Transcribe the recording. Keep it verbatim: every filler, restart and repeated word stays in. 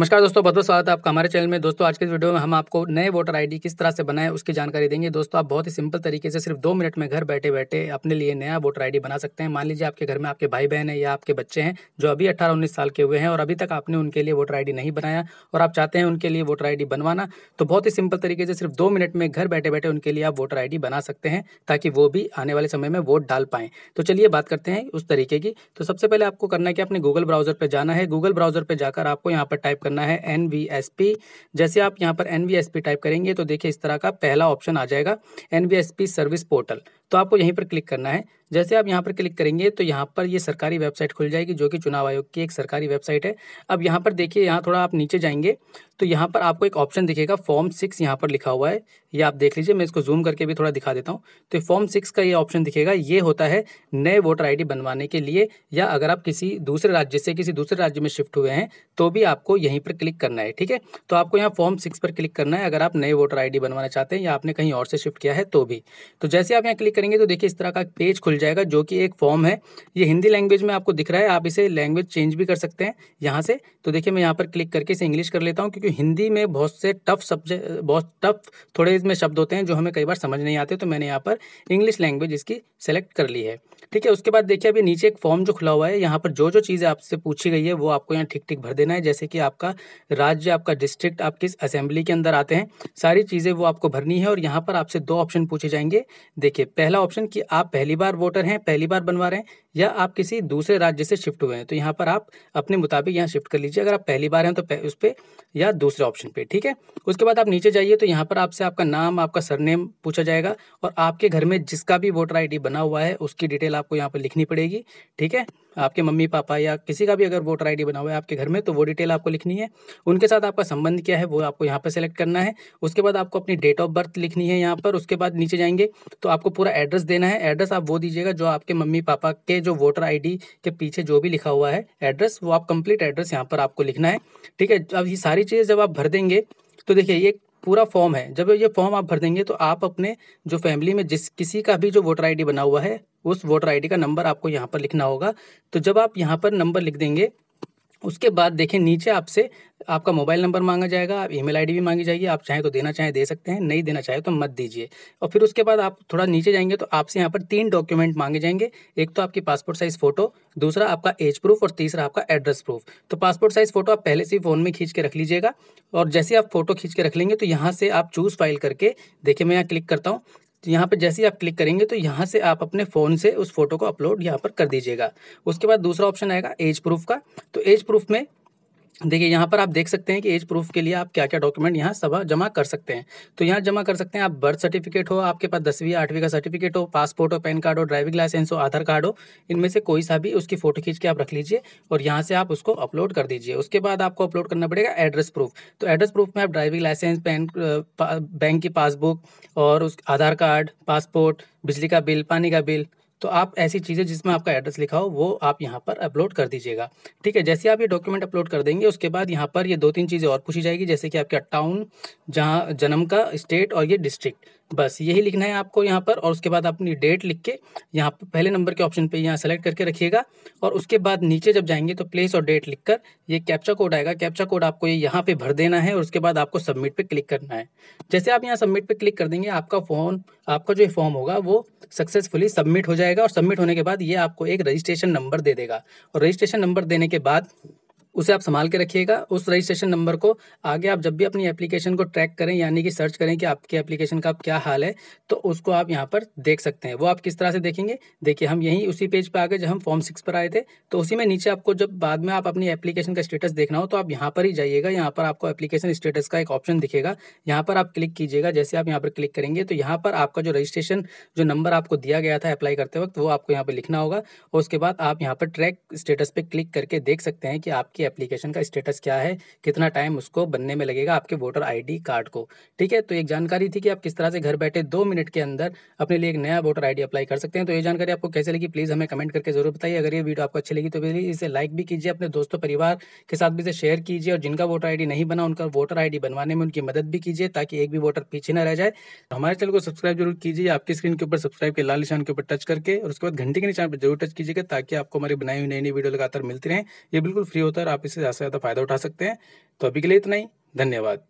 नमस्कार दोस्तों, बहुत बहुत स्वागत है आपका हमारे चैनल में। दोस्तों आज के इस वीडियो में हम आपको नए वोटर आईडी किस तरह से बनाएं उसकी जानकारी देंगे। दोस्तों आप बहुत ही सिंपल तरीके से सिर्फ दो मिनट में घर बैठे बैठे अपने लिए नया वोटर आईडी बना सकते हैं। मान लीजिए आपके घर में आपके भाई बहन है या आपके बच्चे हैं जो अभी अट्ठारह उन्नीस साल के हुए हैं और अभी तक आपने उनके लिए वोटर आईडी नहीं बनाया और आप चाहते हैं उनके लिए वोटर आईडी बनवाना, तो बहुत ही सिंपल तरीके से सिर्फ दो मिनट में घर बैठे बैठे उनके लिए आप वोटर आईडी बना सकते हैं ताकि वो भी आने वाले समय में वोट डाल पाएँ। तो चलिए बात करते हैं उस तरीके की। तो सबसे पहले आपको करना है कि अपने गूगल ब्राउजर पर जाना है। गूगल ब्राउजर पर जाकर आपको यहाँ पर टाइप करना है एन वी एस पी। जैसे आप यहाँ पर N V S P type करेंगे तो देखिए इस तरह का पहला ऑप्शन आ जाएगा, N V S P service portal. तो आपको यहीं पर क्लिक करना है। जैसे आप यहाँ पर क्लिक करेंगे तो यहाँ पर ये सरकारी वेबसाइट खुल जाएगी जो कि चुनाव आयोग की एक सरकारी वेबसाइट है। अब यहाँ पर देखिए, यहाँ थोड़ा आप नीचे जाएंगे तो यहाँ पर आपको एक ऑप्शन दिखेगा फॉर्म सिक्स, यहाँ पर लिखा हुआ है। ये आप देख लीजिए, मैं इसको जूम करके भी थोड़ा दिखा देता हूँ। तो फॉर्म सिक्स का ये ऑप्शन दिखेगा, ये होता है नए वोटर आई डी बनवाने के लिए, या अगर आप किसी दूसरे राज्य से किसी दूसरे राज्य में शिफ्ट हुए हैं तो भी आपको यहीं पर क्लिक करना है। ठीक है, तो आपको यहाँ फॉर्म सिक्स पर क्लिक करना है अगर आप नए वोटर आई डी बनवाना चाहते हैं या आपने कहीं और से शिफ्ट किया है तो भी। तो जैसे आप यहाँ क्लिक करेंगे तो देखिए इस तरह का पेज खुल जाएगा जो कि एक फॉर्म है। ये हिंदी लैंग्वेज में आपको दिख रहा है, आप इसे लैंग्वेज चेंज भी कर सकते हैं यहाँ से। तो देखिए मैं यहाँ पर क्लिक करके इसे इंग्लिश कर लेता हूँ क्योंकि हिंदी में बहुत से टफ सब्जेक्ट बहुत टफ थोड़े इसमें शब्द होते हैं जो हमें कई बार समझ नहीं आते, तो मैंने यहाँ पर इंग्लिश लैंग्वेज इसकी सेलेक्ट कर ली है। ठीक है, उसके बाद देखिए अभी नीचे एक फॉर्म जो खुला हुआ है, यहाँ पर जो जो चीज़ें आपसे पूछी गई है वो आपको यहाँ ठीक ठीक भर देना है। जैसे कि आपका राज्य, आपका डिस्ट्रिक्ट, आप किस असेंबली के अंदर आते हैं, सारी चीज़ें वो आपको भरनी है। और यहाँ पर आपसे दो ऑप्शन पूछे जाएंगे। देखिए पहला ऑप्शन कि आप पहली बार वोटर हैं, पहली बार बनवा रहे हैं, या आप किसी दूसरे राज्य से शिफ्ट हुए हैं, तो यहाँ पर आप अपने मुताबिक यहाँ शिफ्ट कर लीजिए अगर आप पहली बार हैं तो उस पर, या दूसरे ऑप्शन पे। ठीक है, उसके बाद आप नीचे जाइए तो यहाँ पर आपसे आपका नाम, आपका सरनेम पूछा जाएगा और आपके घर में जिसका भी वोटर आईडी बना हुआ है उसकी डिटेल आपको यहाँ पर लिखनी पड़ेगी। ठीक है, आपके मम्मी पापा या किसी का भी अगर वोटर आईडी बना हुआ है आपके घर में तो वो डिटेल आपको लिखनी है। उनके साथ आपका संबंध क्या है वो आपको यहाँ पर सेलेक्ट करना है। उसके बाद आपको अपनी डेट ऑफ बर्थ लिखनी है यहाँ पर। उसके बाद नीचे जाएंगे तो आपको पूरा एड्रेस देना है। एड्रेस आप वो दीजिएगा जो आपके मम्मी पापा के जो वोटर आईडी के पीछे जो भी लिखा हुआ है एड्रेस, वो आप कंप्लीट एड्रेस यहाँ पर आपको लिखना है। ठीक है, अब ये सारी चीज़ें जब आप भर देंगे तो देखिए ये पूरा फॉर्म है। जब ये फॉर्म आप भर देंगे तो आप अपने जो फैमिली में जिस किसी का भी जो वोटर आईडी बना हुआ है उस वोटर आईडी का नंबर आपको यहाँ पर लिखना होगा। तो जब आप यहाँ पर नंबर लिख देंगे उसके बाद देखें नीचे आपसे आपका मोबाइल नंबर मांगा जाएगा, आप ईमेल आईडी भी मांगी जाएगी, आप चाहें तो देना चाहें दे सकते हैं, नहीं देना चाहें तो मत दीजिए। और फिर उसके बाद आप थोड़ा नीचे जाएंगे तो आपसे यहाँ पर तीन डॉक्यूमेंट मांगे जाएंगे, एक तो आपकी पासपोर्ट साइज़ फ़ोटो, दूसरा आपका एज प्रूफ और तीसरा आपका एड्रेस प्रूफ। तो पासपोर्ट साइज़ फ़ोटो आप पहले से ही फ़ोन में खींच के रख लीजिएगा और जैसे आप फ़ोटो खींच के रख लेंगे तो यहाँ से आप चूज़ फाइल करके देखिए मैं यहाँ क्लिक करता हूँ। तो यहाँ पर जैसे ही आप क्लिक करेंगे तो यहाँ से आप अपने फ़ोन से उस फोटो को अपलोड यहाँ पर कर दीजिएगा। उसके बाद दूसरा ऑप्शन आएगा एज प्रूफ का। तो एज प्रूफ में देखिए यहाँ पर आप देख सकते हैं कि एज प्रूफ के लिए आप क्या क्या डॉक्यूमेंट यहाँ सब जमा कर सकते हैं। तो यहाँ जमा कर सकते हैं आप बर्थ सर्टिफिकेट हो, आपके पास दसवीं आठवीं का सर्टिफिकेट हो, पासपोर्ट हो, पैन कार्ड हो, ड्राइविंग लाइसेंस हो, आधार कार्ड हो, इनमें से कोई सा भी उसकी फ़ोटो खींच के आप रख लीजिए और यहाँ से आप उसको अपलोड कर दीजिए। उसके बाद आपको अपलोड करना पड़ेगा एड्रेस प्रूफ। तो एड्रेस प्रूफ में आप ड्राइविंग लाइसेंस, पैन, बैंक की पासबुक और उस आधार कार्ड, पासपोर्ट, बिजली का बिल, पानी का बिल, तो आप ऐसी चीज़ें जिसमें आपका एड्रेस लिखा हो वो आप यहाँ पर अपलोड कर दीजिएगा। ठीक है, जैसे आप ये डॉक्यूमेंट अपलोड कर देंगे उसके बाद यहाँ पर ये दो तीन चीज़ें और पूछी जाएगी, जैसे कि आपका टाउन, जहाँ जन्म का, स्टेट और ये डिस्ट्रिक्ट, बस यही लिखना है आपको यहाँ पर। और उसके बाद अपनी डेट लिख के यहाँ पर पहले नंबर के ऑप्शन पे यहाँ सेलेक्ट करके रखिएगा। और उसके बाद नीचे जब जाएंगे तो प्लेस और डेट लिखकर ये कैप्चा कोड आएगा, कैप्चा कोड आपको ये यहाँ पे भर देना है और उसके बाद आपको सबमिट पे क्लिक करना है। जैसे आप यहाँ सबमिट पे क्लिक कर देंगे आपका फॉर्म, आपका जो फॉर्म होगा वो सक्सेसफुली सबमिट हो जाएगा। और सबमिट होने के बाद ये आपको एक रजिस्ट्रेशन नंबर दे देगा और रजिस्ट्रेशन नंबर देने के बाद उसे आप संभाल के रखिएगा। उस रजिस्ट्रेशन नंबर को आगे आप जब भी अपनी एप्लीकेशन को ट्रैक करें, यानी कि सर्च करें कि आपके एप्लीकेशन का क्या हाल है, तो उसको आप यहाँ पर देख सकते हैं। वो आप किस तरह से देखेंगे, देखिए हम यहीं उसी पेज पर आ गए जब हम फॉर्म सिक्स पर आए थे। तो उसी में नीचे आपको जब बाद में आप अपनी एप्लीकेशन का स्टेटस देखना हो तो आप यहाँ पर ही जाइएगा। यहाँ पर आपको एप्लीकेशन स्टेटस का एक ऑप्शन दिखेगा, यहाँ पर आप क्लिक कीजिएगा। जैसे आप यहाँ पर क्लिक करेंगे तो यहाँ पर आपका जो रजिस्ट्रेशन जो नंबर आपको दिया गया था अप्लाई करते वक्त वो आपको यहाँ पर लिखना होगा। और उसके बाद आप यहाँ पर ट्रैक स्टेटस पर क्लिक करके देख सकते हैं कि आपकी एप्लीकेशन का स्टेटस क्या है, कितना टाइम उसको बनने में लगेगा आपके वोटर आईडी कार्ड को। ठीक है, तो एक जानकारी थी कि आप किस तरह से घर बैठे दो मिनट के अंदर अपने लिए एक नया वोटर आईडी अप्लाई कर सकते हैं। तो ये जानकारी आपको कैसे लगी प्लीज़ हमें कमेंट करके जरूर बताइए। अगर ये वीडियो आपको अच्छी लगी तो प्लीज़ इसे लाइक भी कीजिए, अपने दोस्तों परिवार के साथ भी इसे शेयर कीजिए और जिनका वोटर आईडी नहीं बना उनका वोटर आईडी बनवाने में उनकी मदद भी कीजिए ताकि एक भी वोटर पीछे न रह जाए। तो हमारे चैनल को सब्सक्राइब जरूर कीजिए, आपकी स्क्रीन के ऊपर सब्सक्राइब के लाल निशान के ऊपर टच करके, और उसके बाद घंटी के निशान पर जरूर टच कीजिएगा ताकि आपको हमारी बनाई हुई नई नई वीडियो लगातार मिलती रहे। ये बिल्कुल फ्री होता है, आप इससे ज़्यादा से ज़्यादा फायदा उठा सकते हैं। तो अभी के लिए इतना ही, धन्यवाद।